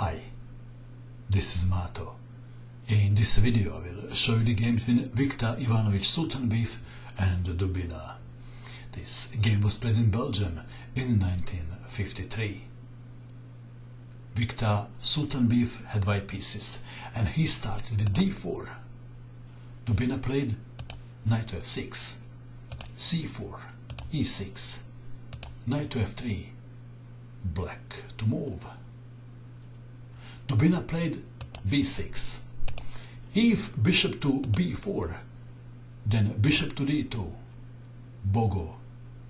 Hi, this is Mato. In this video I will show you the game between Victor Ivanovich Soultanbeieff and Dubyna. This game was played in Belgium in 1953. Victor Soultanbeieff had white pieces and he started with d4. Dubyna played knight to f6, c4, e6, knight to f3, black to move. Dubyna played b6. If bishop to b4, then bishop to d2, bogo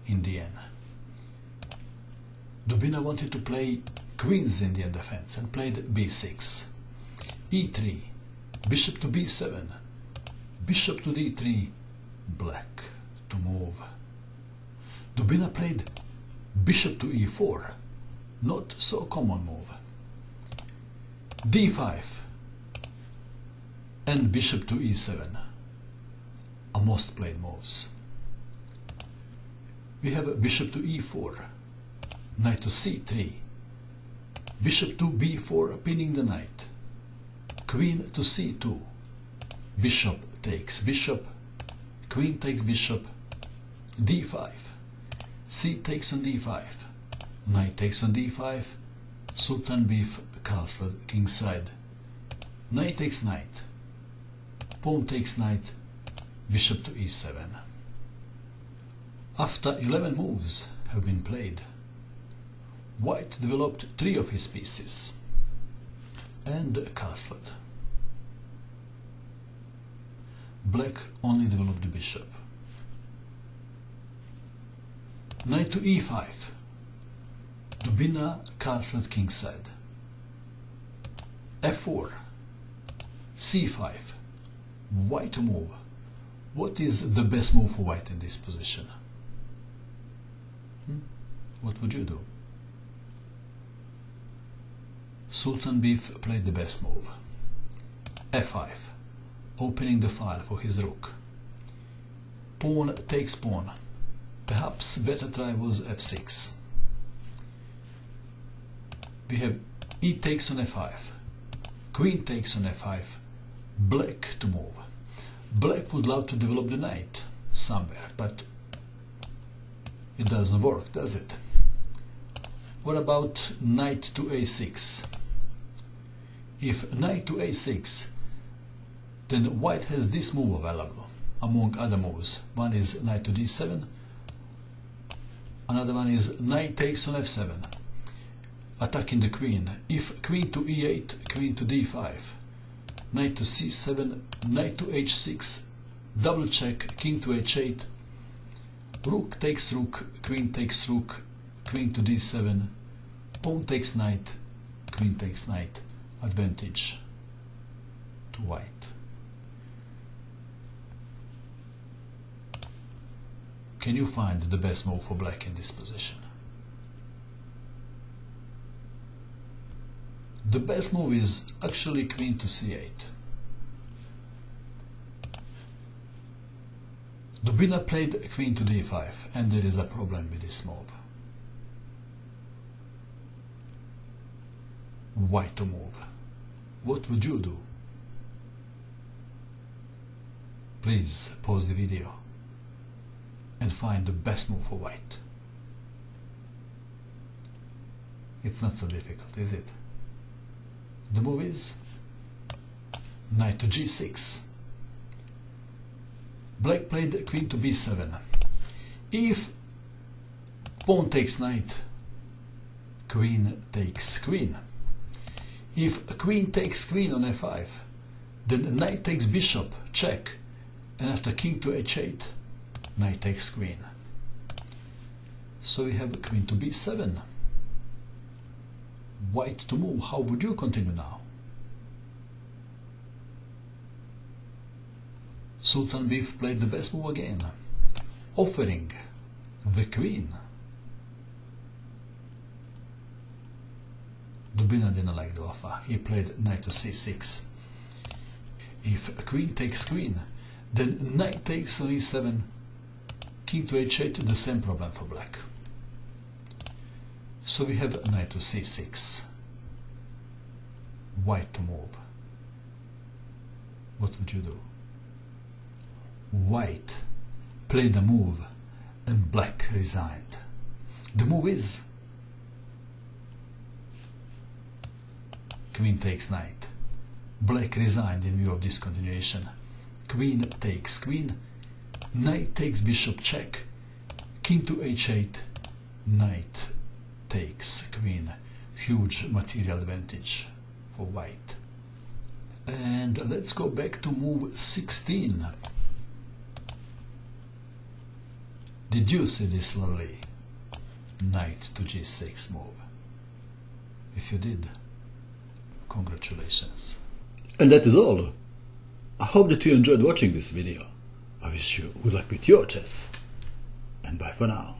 in the end. Dubyna wanted to play Queen's Indian Defense and played b6. e3, bishop to b7, bishop to d3, black to move. Dubyna played bishop to e4, not so common move. d5 and bishop to e7 are most played moves. We have bishop to e4, knight to c3, bishop to b4 pinning the knight, queen to c2, bishop takes bishop, queen takes bishop, d5, c takes on d5, knight takes on d5, Soultanbeieff castled kingside. Knight takes knight, pawn takes knight, bishop to e7. After 11 moves have been played, white developed 3 of his pieces and castled. Black only developed the bishop. Knight to e5. Dubyna castled kingside. f4, c5, white to move. What is the best move for white in this position? What would you do? Soultanbeieff played the best move. f5, opening the file for his rook. Pawn takes pawn. Perhaps better try was f6. We have e takes on f5, queen takes on f5, black to move. Black would love to develop the knight somewhere, but it doesn't work, does it? What about knight to a6? If knight to a6, then white has this move available, among other moves. One is knight to d7, another one is knight takes on f7. Attacking the queen. If queen to e8, queen to d5, knight to c7, knight to h6, double check, king to h8, rook takes rook, queen to d7, pawn takes knight, queen takes knight, advantage to white. Can you find the best move for black in this position? The best move is actually queen to c8. Dubyna played queen to d5, and there is a problem with this move. White to move. What would you do? Please pause the video and find the best move for white. It's not so difficult, is it? The move is knight to g6. Black played queen to b7. If pawn takes knight, queen takes queen. If queen takes queen on f5, then knight takes bishop, check, and after king to h8, knight takes queen. So we have queen to b7. White to move. How would you continue now? Soultanbeieff played the best move again, offering the queen. Dubyna didn't like the offer. He played knight to c6. If queen takes queen, then knight takes on e7, king to h8, the same problem for black. So we have knight to c6. white to move, what would you do? White played the move and black resigned. The move is queen takes knight. Black resigned in view of discontinuation. Queen takes queen, knight takes bishop check, king to h8, knight takes queen. Huge material advantage for white. And let's go back to move 16. Did you see this lovely knight to g6 move? If you did, congratulations. And that is all. I hope that you enjoyed watching this video. I wish you good luck with your chess, and bye for now.